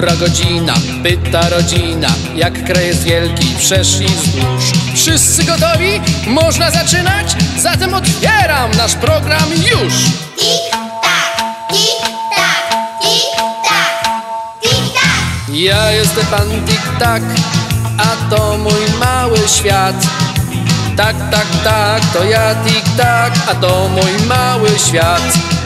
Która godzina? Pyta rodzina. Jak kraj jest wielki, przeszli wzdłuż. Wszyscy gotowi? Można zaczynać? Zatem otwieram nasz program już! Ja jestem Pan Tik Tak, a to mój mały świat. Tak, tak, tak, to ja Tik Tak, a to mój mały świat.